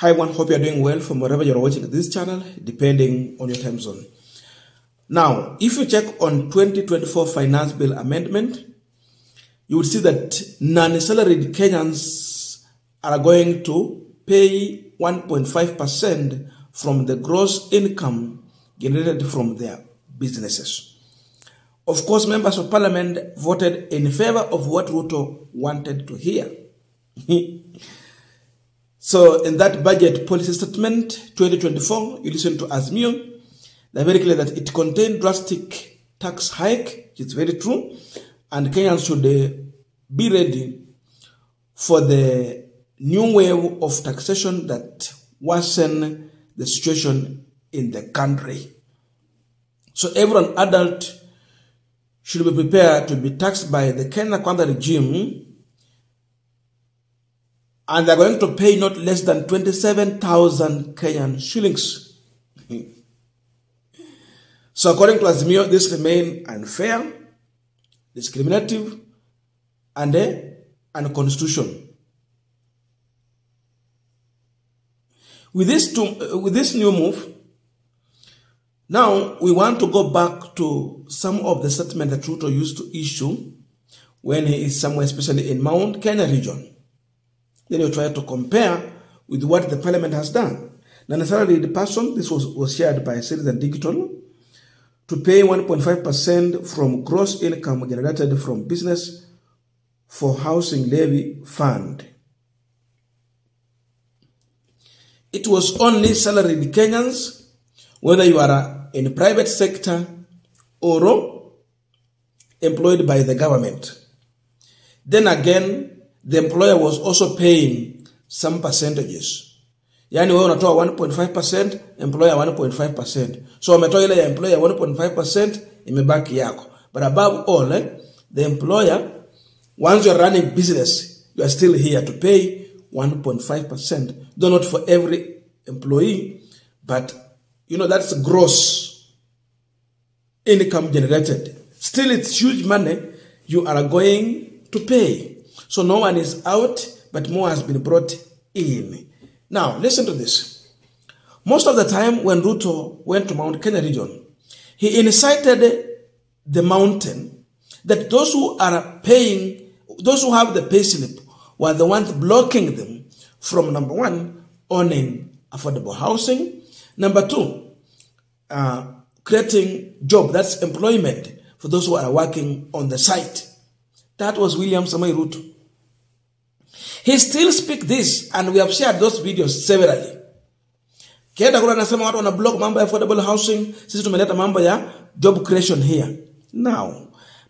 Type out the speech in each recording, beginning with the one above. Hi everyone, hope you are doing well from wherever you are watching this channel, depending on your time zone. Now, if you check on 2024 Finance Bill Amendment, you will see that non-salaried Kenyans are going to pay 1.5% from the gross income generated from their businesses. Of course, members of parliament voted in favor of what Ruto wanted to hear. So in that budget policy statement 2024, you listen to Azimio. They're very clear that it contained drastic tax hike, which is very true, and Kenyans should be ready for the new wave of taxation that worsen the situation in the country. So every adult should be prepared to be taxed by the Kenya Kwanza regime, and they're going to pay not less than 27,000 Kenyan shillings. So according to Azimio, this remains unfair, discriminative, and unconstitutional. With this new move, now we want to go back to some of the statements that Ruto used to issue when he is somewhere, especially in Mount Kenya region. Then you try to compare with what the parliament has done. Now, necessarily the person, this was shared by Citizen Digital, to pay 1.5% from gross income generated from business for housing levy fund. It was only salaried Kenyans, whether you are in the private sector or employed by the government. Then again, the employer was also paying some percentages. Yani wewe unatoa 1.5%, employer 1.5%. So umetoa ile ya employer 1.5% imebaki yako. But above all, the employer, once you are running business, you are still here to pay 1.5%, though not for every employee, but you know that's gross income generated. Still, it's huge money you are going to pay. So no one is out, but more has been brought in. Now, listen to this. Most of the time when Ruto went to Mount Kenya region, he incited the mountain that those who are paying, those who have the pay slip, were the ones blocking them from, number one, owning affordable housing, number two, creating job, that's employment for those who are working on the site. That was William Samuel Ruto. He still speaks this, and we have shared those videos severally. Kenda kuna nasema watu wana block mambo ya affordable housing, sisi tumeleta mambo ya job creation here. Now,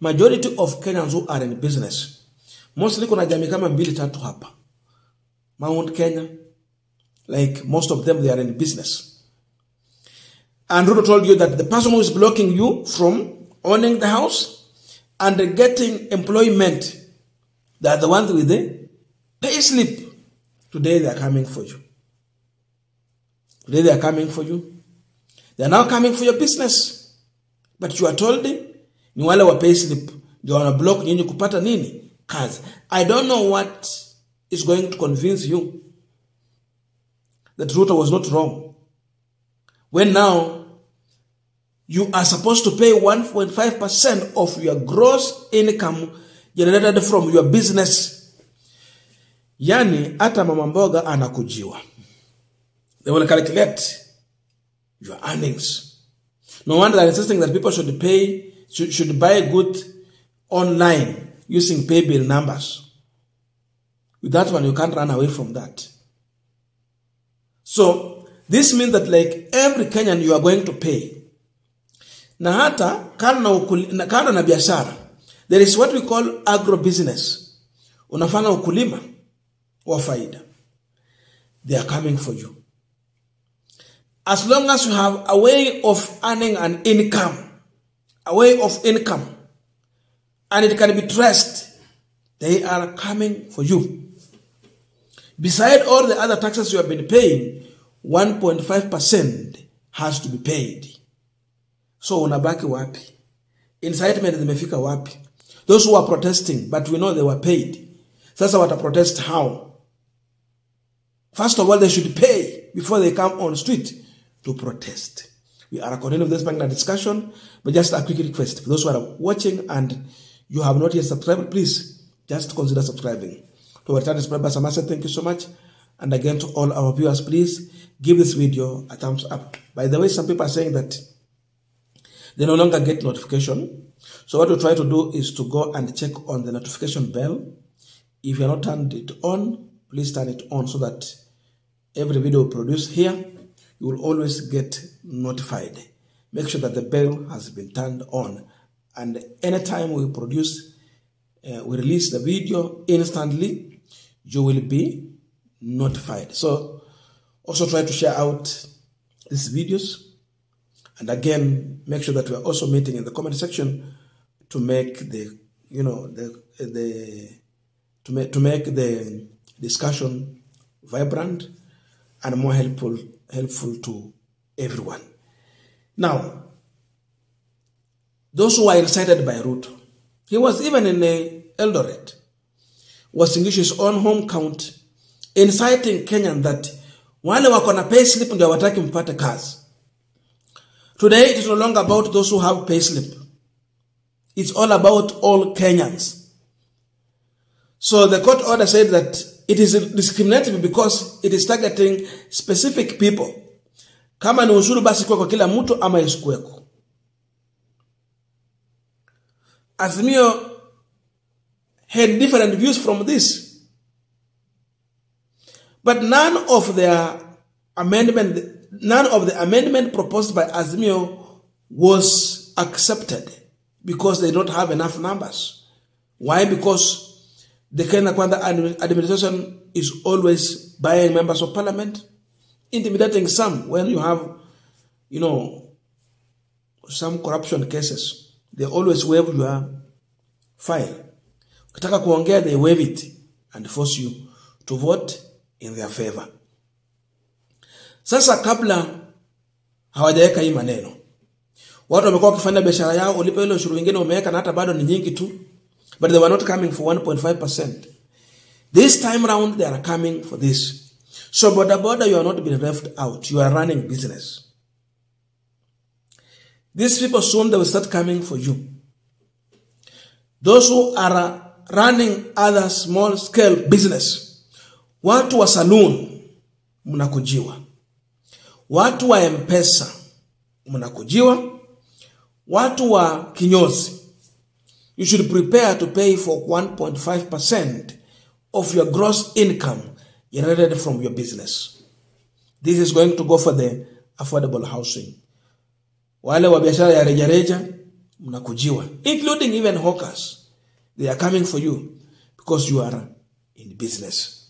majority of Kenyans who are in business, mostly kuna jamii kama mbili tatu hapa Mount Kenya, like most of them they are in business. And Ruto told you that the person who is blocking you from owning the house and getting employment, they are the ones with the pay slip. Today they are coming for you. Today they are coming for you. They are now coming for your business. But you are told ni wale wa pay slip ndio wana block nyinyi kupata nini? Because I don't know what is going to convince you that Ruto was not wrong, when now you are supposed to pay 1.5% of your gross income generated from your business. Yani, ata mamamboga anakujiwa. They will calculate your earnings. No wonder they're insisting that people should pay, should buy goods online using pay bill numbers. With that one, you can't run away from that. So, this means that like every Kenyan, you are going to pay. Na hata, kando na biashara, there is what we call agro-business. Unafanya ukulima wa faida. They are coming for you. As long as you have a way of earning an income, and it can be traced, they are coming for you. Beside all the other taxes you have been paying, 1.5% has to be paid. So unabaki wapi? Incitement zimefika wapi? Those who are protesting, but we know they were paid. Sasa wata protest how? First of all, they should pay before they come on street to protest. We are at the end of this magna discussion, but just a quick request. For those who are watching and you have not yet subscribed, please just consider subscribing. To our returning subscribers, thank you so much. And again, to all our viewers, please give this video a thumbs up. By the way, some people are saying that they no longer get notification. So what we try to do is to go and check on the notification bell. If you have not turned it on, please turn it on so that every video produced here, you will always get notified. Make sure that the bell has been turned on. And anytime we produce, we release the video instantly, you will be notified. So also try to share out these videos. And again, make sure that we are also meeting in the comment section to make the, you know, to make the discussion vibrant and more helpful to everyone. Now, those who were incited by Ruto, he was even in Eldoret, was in his own home count, inciting Kenyan that while they were going to pay slip and they were attacking party cars. Today, it is no longer about those who have payslip. It's all about all Kenyans. So the court order said that it is discriminatory because it is targeting specific people. Kama ni ushuru basi kwako kila mtu ama isikuweko. Azimio had different views from this. But none of their amendment. None of the amendment proposed by Azimio was accepted because they don't have enough numbers. Why? Because the Kenya Kwanza administration is always buying members of parliament, intimidating some. When you have, you know, some corruption cases, they always waive your file. Ukitaka kuongea, they waive it and force you to vote in their favor. Sasa kabla hawajaweka hii maneno, watu wamekuwa wakifanya biashara yao, ulipe ile ushuru wengine umeweka na hata bado ni nyingi tu, but they were not coming for 1.5%. This time round they are coming for this. So boda, you are not being left out. You are running business. These people soon they will start coming for you. Those who are running other small scale business, watu wa saloon mnakujiwa. Watu wa M-Pesa mnakujiwa. Watu wa kinyozi. You should prepare to pay for 1.5% of your gross income generated from your business. This is going to go for the affordable housing. Wale wa biashara ya rejareja mnakujiwa. Including even hawkers. They are coming for you because you are in business.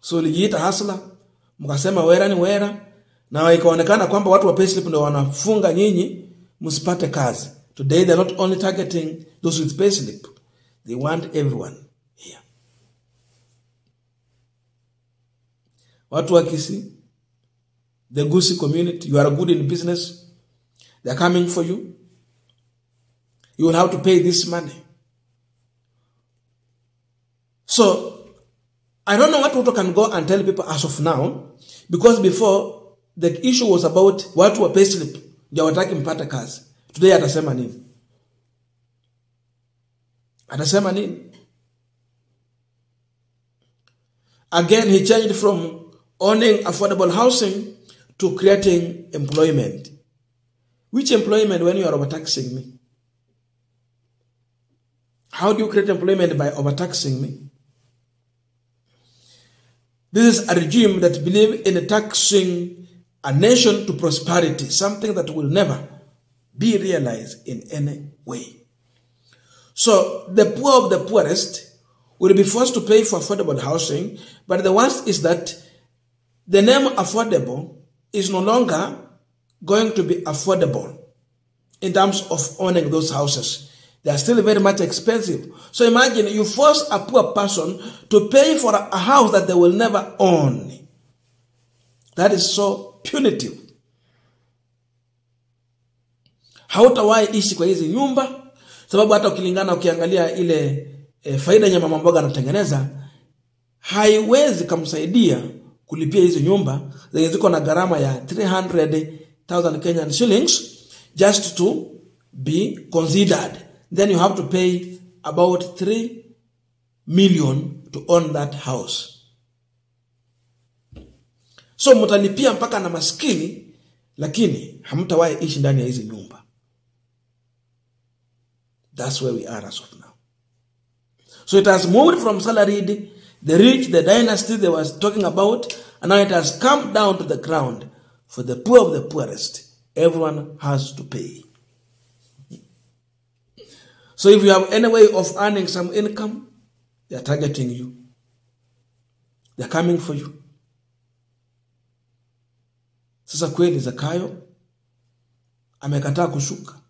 So lijiita hasla, mkasema wera ni wera, na ikaonekana kwamba watu wa payslip ndio wanafunga nyinyi msipate kazi. Today they're not only targeting those with payslip. They want everyone here. Watu wa Kisi, the Gusi community, you are good in business. They're coming for you. You will have to pay this money. So I don't know what Ruto can go and tell people as of now, because before the issue was about what were payslip, they were attacking party cars. Today atasema nini? Atasema nini? Again, he changed from owning affordable housing to creating employment. Which employment when you are overtaxing me? How do you create employment by overtaxing me? This is a regime that believes in taxing a nation to prosperity, something that will never be realized in any way. So the poor of the poorest will be forced to pay for affordable housing, but the worst is that the name affordable is no longer going to be affordable in terms of owning those houses. They are still very much expensive. So imagine you force a poor person to pay for a house that they will never own. That is so punitive. Hautawai ishi kwa hizi nyumba, sababu hata ukilingana ukiangalia ile faida ya mama mboga anatengeneza haiwezi kumsaidia kulipia hizo nyumba zenye ziko na gharama ya 300,000 Kenyan shillings just to be considered. Then you have to pay about 3 million to own that house. So mtalipia mpaka na maskini, lakini hamtawahi ishi ndani ya hizi nyumba. That's where we are as of now. So it has moved from salaried, the rich, the dynasty they were talking about, and now it has come down to the ground for the poor of the poorest. Everyone has to pay. So if you have any way of earning some income, they are targeting you. They are coming for you. Sasa kweli Zakayo amekataa kushuka.